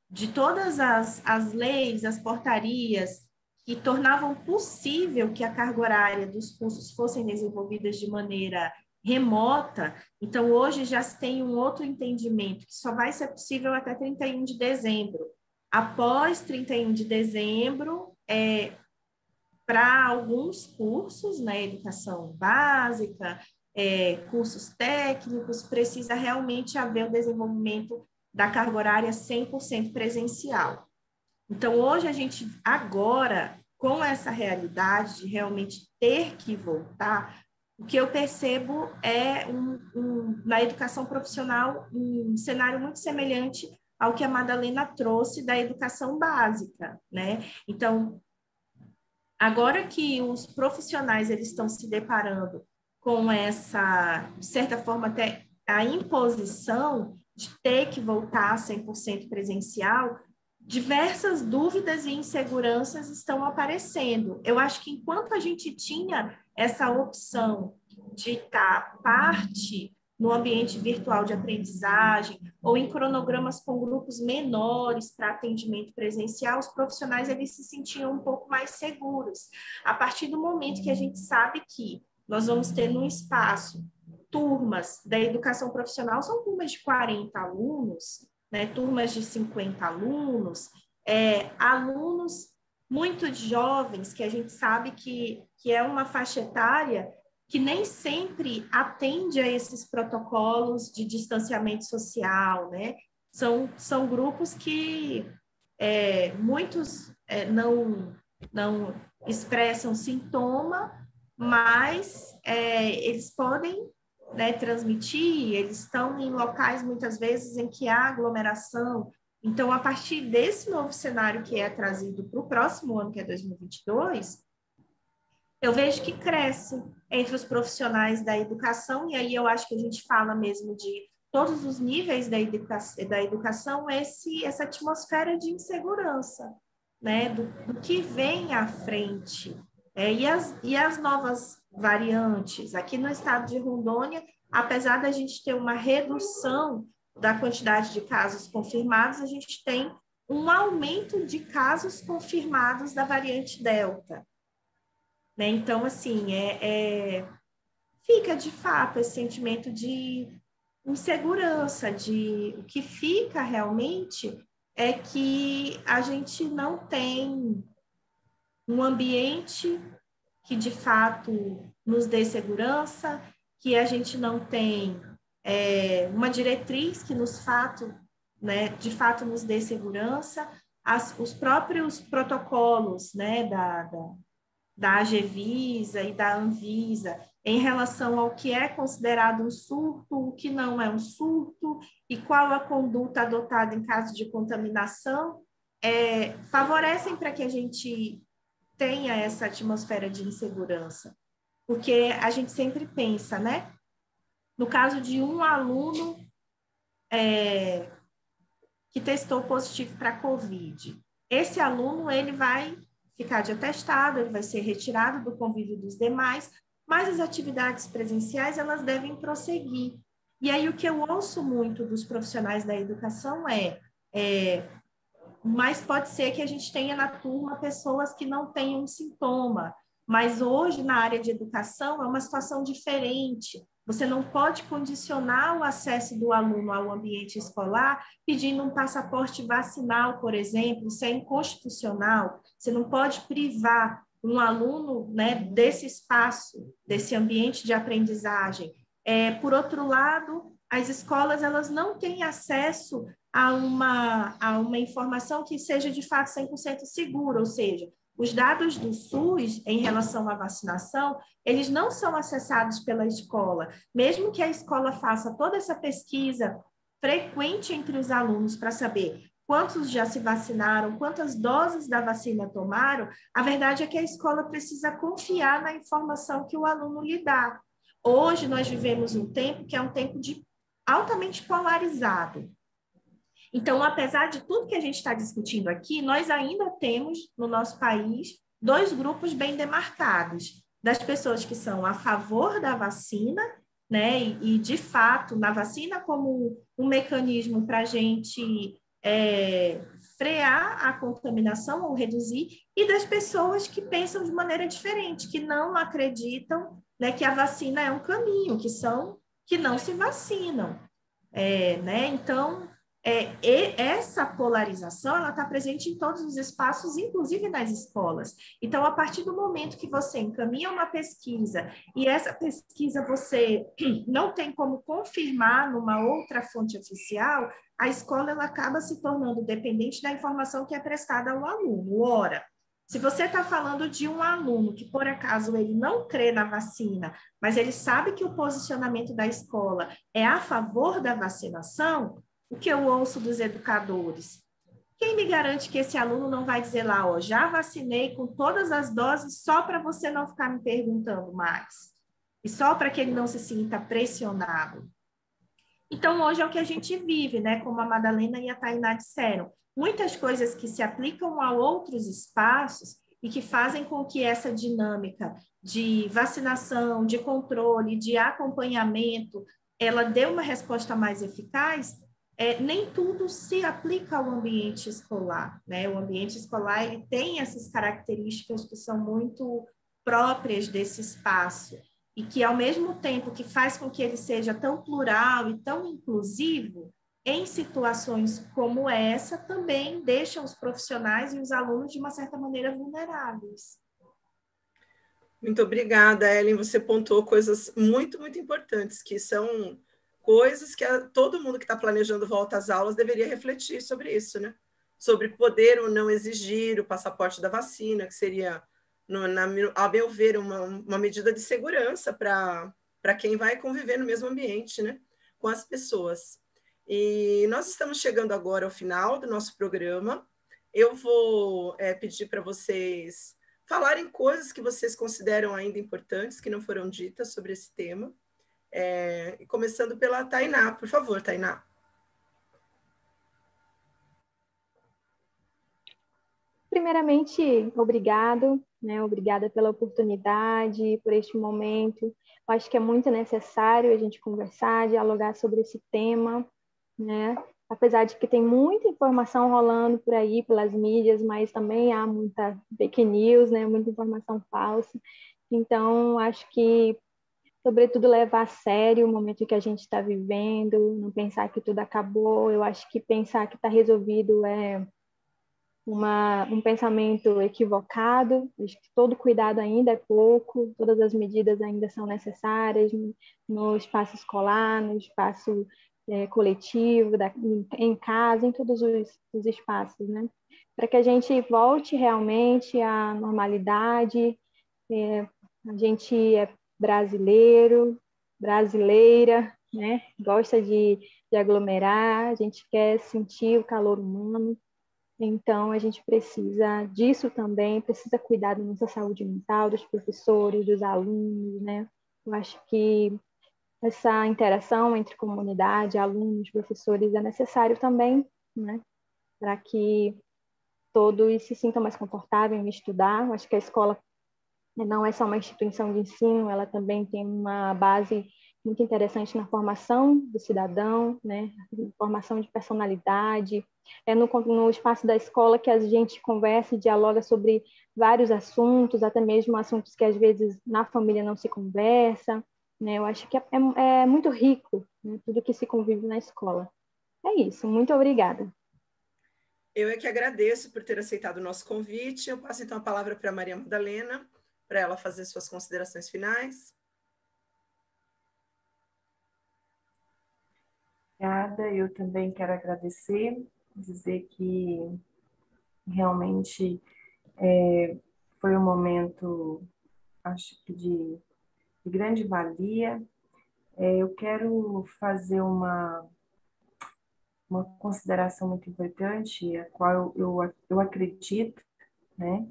de todas as leis, as portarias, que tornavam possível que a carga horária dos cursos fossem desenvolvidas de maneira remota. Então, hoje já se tem um outro entendimento, que só vai ser possível até 31 de dezembro. Após 31 de dezembro, para alguns cursos, né, educação básica, cursos técnicos, precisa realmente haver o desenvolvimento da carga horária 100% presencial. Então, hoje a gente, agora, com essa realidade de realmente ter que voltar, o que eu percebo é, na educação profissional, um cenário muito semelhante ao que a Madalena trouxe da educação básica, né? Então, agora que os profissionais eles estão se deparando com essa, de certa forma, até a imposição de ter que voltar 100% presencial, diversas dúvidas e inseguranças estão aparecendo. Eu acho que enquanto a gente tinha essa opção de estar parte no ambiente virtual de aprendizagem ou em cronogramas com grupos menores para atendimento presencial, os profissionais eles se sentiam um pouco mais seguros. A partir do momento que a gente sabe que nós vamos ter num espaço turmas da educação profissional, são turmas de 40 alunos, né, turmas de 50 alunos, alunos muito jovens, que a gente sabe que é uma faixa etária que nem sempre atende a esses protocolos de distanciamento social, né? São grupos que muitos não expressam sintoma, mas eles podem, né, transmitir, eles estão em locais, muitas vezes, em que há aglomeração. Então, a partir desse novo cenário que é trazido para o próximo ano, que é 2022, eu vejo que cresce entre os profissionais da educação, e aí eu acho que a gente fala mesmo de todos os níveis da educação, essa atmosfera de insegurança, né, do que vem à frente, e as novas variantes. Aqui no estado de Rondônia, apesar da gente ter uma redução da quantidade de casos confirmados, a gente tem um aumento de casos confirmados da variante Delta, né? Então, assim, fica de fato esse sentimento de insegurança, de o que fica realmente é que a gente não tem um ambiente que de fato nos dê segurança, que a gente não tem uma diretriz que de fato nos dê segurança. Os próprios protocolos, né, da AGVISA e da ANVISA em relação ao que é considerado um surto, o que não é um surto e qual a conduta adotada em caso de contaminação, favorecem para que a gente tenha essa atmosfera de insegurança. Porque a gente sempre pensa, né? No caso de um aluno que testou positivo para a Covid, esse aluno ele vai ficar de atestado, ele vai ser retirado do convívio dos demais, mas as atividades presenciais elas devem prosseguir. E aí o que eu ouço muito dos profissionais da educação mas pode ser que a gente tenha na turma pessoas que não tenham sintoma, mas hoje na área de educação é uma situação diferente. Você não pode condicionar o acesso do aluno ao ambiente escolar pedindo um passaporte vacinal, por exemplo, isso é inconstitucional. Você não pode privar um aluno, né, desse espaço, desse ambiente de aprendizagem. Por outro lado, as escolas elas não têm acesso a uma informação que seja de fato 100% segura, ou seja, os dados do SUS em relação à vacinação, eles não são acessados pela escola. Mesmo que a escola faça toda essa pesquisa frequente entre os alunos para saber quantos já se vacinaram, quantas doses da vacina tomaram, a verdade é que a escola precisa confiar na informação que o aluno lhe dá. Hoje nós vivemos um tempo que é um tempo altamente polarizado. Então, apesar de tudo que a gente está discutindo aqui, nós ainda temos no nosso país dois grupos bem demarcados, das pessoas que são a favor da vacina, né, e de fato, na vacina como um mecanismo para a gente frear a contaminação ou reduzir, e das pessoas que pensam de maneira diferente, que não acreditam, né, que a vacina é um caminho, que não se vacinam. Né? Então, e essa polarização ela está presente em todos os espaços, inclusive nas escolas. Então, a partir do momento que você encaminha uma pesquisa e essa pesquisa você não tem como confirmar numa outra fonte oficial, a escola ela acaba se tornando dependente da informação que é prestada ao aluno. Ora, se você está falando de um aluno que, por acaso, ele não crê na vacina, mas ele sabe que o posicionamento da escola é a favor da vacinação, o que eu ouço dos educadores? Quem me garante que esse aluno não vai dizer lá, ó, já vacinei com todas as doses só para você não ficar me perguntando mais? E só para que ele não se sinta pressionado? Então, hoje é o que a gente vive, né? Como a Madalena e a Tainá disseram, muitas coisas que se aplicam a outros espaços e que fazem com que essa dinâmica de vacinação, de controle, de acompanhamento, ela dê uma resposta mais eficaz. Nem tudo se aplica ao ambiente escolar, né? O ambiente escolar ele tem essas características que são muito próprias desse espaço e que, ao mesmo tempo que faz com que ele seja tão plural e tão inclusivo, em situações como essa também deixam os profissionais e os alunos, de uma certa maneira, vulneráveis. Muito obrigada, Hellen. Você pontuou coisas muito, muito importantes, que são coisas que todo mundo que está planejando volta às aulas deveria refletir sobre isso, né? Sobre poder ou não exigir o passaporte da vacina, que seria, a meu ver, uma medida de segurança para quem vai conviver no mesmo ambiente, né? Com as pessoas. E nós estamos chegando agora ao final do nosso programa. Eu vou pedir para vocês falarem coisas que vocês consideram ainda importantes, que não foram ditas sobre esse tema. Começando pela Tainá, por favor, Tainá. Primeiramente, obrigado, né? Obrigada pela oportunidade, por este momento. Eu acho que é muito necessário a gente conversar, dialogar sobre esse tema, né? Apesar de que tem muita informação rolando por aí, pelas mídias, mas também há muita fake news, né? Muita informação falsa. Então, acho que, sobretudo, levar a sério o momento que a gente está vivendo, não pensar que tudo acabou. Eu acho que pensar que está resolvido é um pensamento equivocado. Acho que todo cuidado ainda é pouco, todas as medidas ainda são necessárias no espaço escolar, no espaço coletivo, em casa, em todos os espaços, né? Para que a gente volte realmente à normalidade. A gente é brasileiro, brasileira, né? Gosta de aglomerar, a gente quer sentir o calor humano. Então, a gente precisa disso também, precisa cuidar da nossa saúde mental, dos professores, dos alunos, né? Eu acho que essa interação entre comunidade, alunos, professores é necessário também, né? Para que todos se sintam mais confortáveis em estudar. Eu acho que a escola não é só uma instituição de ensino, ela também tem uma base muito interessante na formação do cidadão, né? Formação de personalidade. É no espaço da escola que a gente conversa e dialoga sobre vários assuntos, até mesmo assuntos que às vezes na família não se conversa, né? Eu acho que é muito rico, né? Tudo que se convive na escola. É isso, muito obrigada. Eu é que agradeço por ter aceitado o nosso convite. Eu passo então a palavra para a Maria Madalena, para ela fazer suas considerações finais. Obrigada, eu também quero agradecer, dizer que realmente foi um momento, acho que de grande valia. Eu quero fazer uma consideração muito importante, a qual eu acredito, né,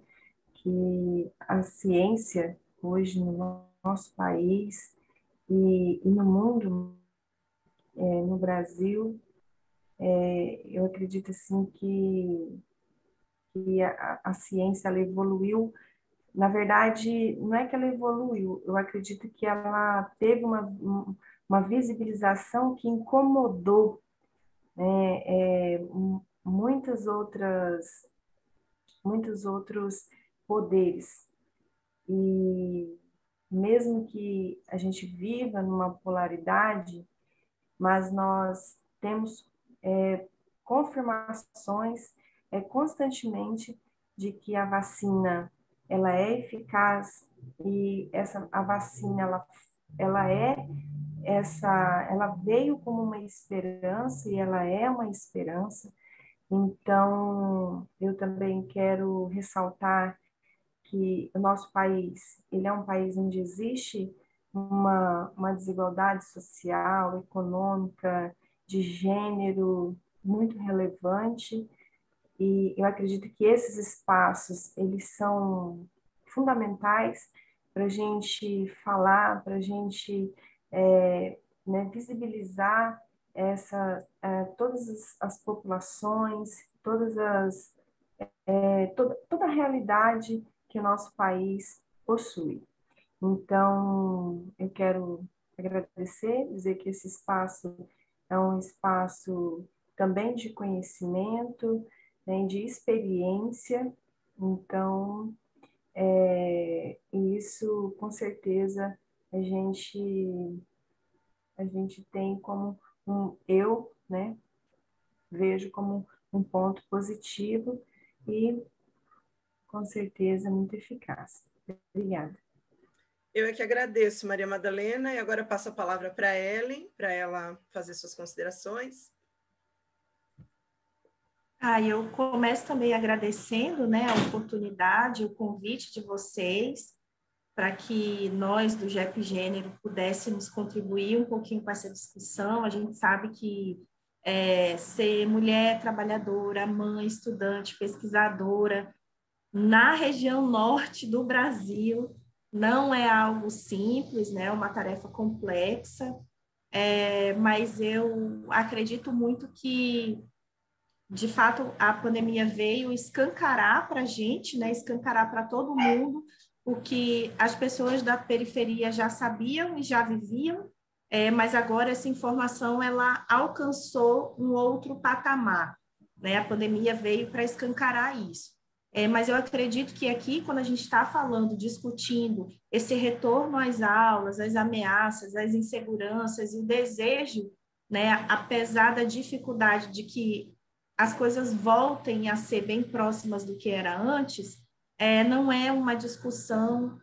que a ciência hoje no nosso país e no mundo, no Brasil, eu acredito assim que a ciência ela evoluiu. Na verdade, não é que ela evoluiu, eu acredito que ela teve uma visibilização que incomodou, né, muitos outros poderes. E mesmo que a gente viva numa polaridade, mas nós temos confirmações constantemente de que a vacina ela é eficaz, e a vacina ela veio como uma esperança, e ela é uma esperança. Então, eu também quero ressaltar que o nosso país, ele é um país onde existe uma desigualdade social, econômica, de gênero muito relevante. E eu acredito que esses espaços, eles são fundamentais para a gente falar, para a gente né, visibilizar todas as populações, toda a realidade que o nosso país possui. Então, eu quero agradecer, dizer que esse espaço é um espaço também de conhecimento, né, de experiência. Então, isso com certeza a gente tem como eu, né, vejo como um ponto positivo e com certeza muito eficaz. Obrigada. Eu é que agradeço, Maria Madalena, e agora passo a palavra para Hellen, para ela fazer suas considerações. Eu começo também agradecendo, né, a oportunidade, o convite de vocês, para que nós do GEP Gênero pudéssemos contribuir um pouquinho com essa discussão. A gente sabe que ser mulher trabalhadora, mãe, estudante, pesquisadora, na região norte do Brasil. Não é algo simples, né? É uma tarefa complexa, mas eu acredito muito que, de fato, a pandemia veio escancarar para a gente, né? Escancarar para todo mundo o que as pessoas da periferia já sabiam e já viviam, mas agora essa informação ela alcançou um outro patamar, né? A pandemia veio para escancarar isso. Mas eu acredito que aqui, quando a gente está falando, discutindo esse retorno às aulas, as ameaças, as inseguranças e o desejo, né, apesar da dificuldade de que as coisas voltem a ser bem próximas do que era antes, não é uma discussão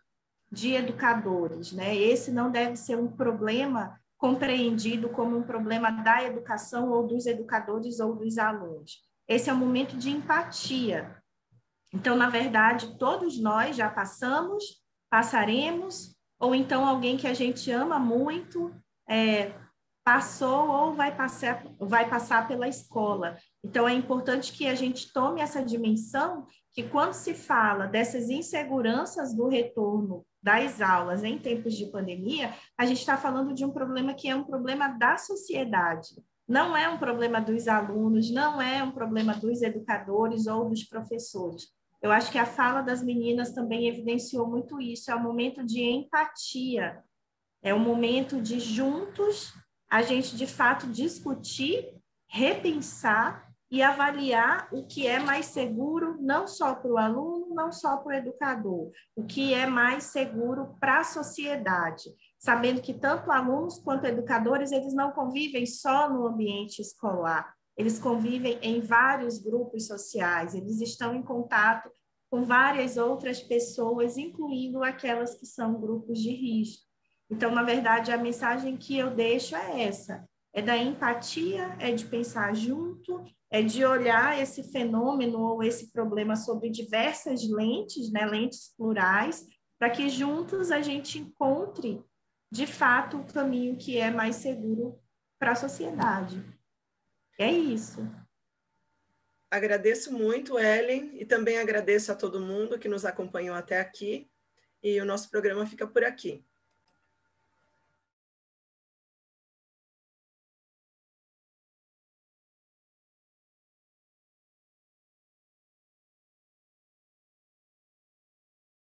de educadores, né? Esse não deve ser um problema compreendido como um problema da educação ou dos educadores ou dos alunos. Esse é um momento de empatia. Então, na verdade, todos nós já passamos, passaremos, ou então alguém que a gente ama muito passou ou vai passar pela escola. Então, é importante que a gente tome essa dimensão que quando se fala dessas inseguranças do retorno das aulas em tempos de pandemia, a gente está falando de um problema que é um problema da sociedade. Não é um problema dos alunos, não é um problema dos educadores ou dos professores. Eu acho que a fala das meninas também evidenciou muito isso, é um momento de empatia, é um momento de juntos a gente, de fato, discutir, repensar e avaliar o que é mais seguro, não só para o aluno, não só para o educador, o que é mais seguro para a sociedade, sabendo que tanto alunos quanto educadores, eles não convivem só no ambiente escolar, eles convivem em vários grupos sociais, eles estão em contato com várias outras pessoas, incluindo aquelas que são grupos de risco. Então, na verdade, a mensagem que eu deixo é essa, é da empatia, é de pensar junto, é de olhar esse fenômeno ou esse problema sobre diversas lentes, né, lentes plurais, para que juntos a gente encontre de fato o caminho que é mais seguro para a sociedade. É isso. Agradeço muito, Hellen, e também agradeço a todo mundo que nos acompanhou até aqui, e o nosso programa fica por aqui.